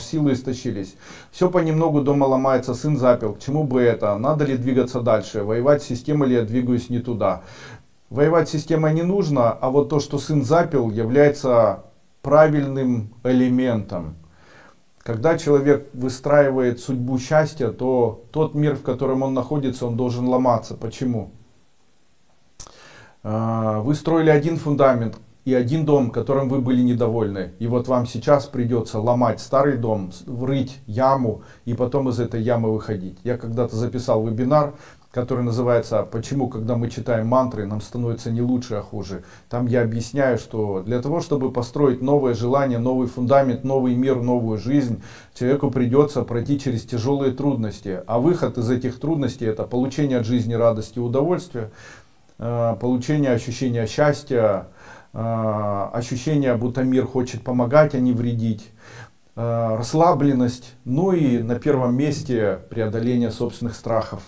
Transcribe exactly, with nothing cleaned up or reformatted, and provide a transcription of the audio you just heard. Силы истощились. Все понемногу дома ломается, сын запил. К чему бы это? Надо ли двигаться дальше? Воевать с системой или я двигаюсь не туда? Воевать с системой не нужно, а вот то, что сын запил, является правильным элементом. Когда человек выстраивает судьбу счастья, то тот мир, в котором он находится, он должен ломаться. Почему? Вы строили один фундамент и один дом, которым вы были недовольны. И вот вам сейчас придется ломать старый дом, врыть яму и потом из этой ямы выходить. Я когда-то записал вебинар, который называется «Почему, когда мы читаем мантры, нам становится не лучше, а хуже?». Там я объясняю, что для того, чтобы построить новое желание, новый фундамент, новый мир, новую жизнь, человеку придется пройти через тяжелые трудности. А выход из этих трудностей – это получение от жизни радости и удовольствия, получение ощущения счастья, ощущение, будто мир хочет помогать, а не вредить, расслабленность, ну и на первом месте преодоление собственных страхов.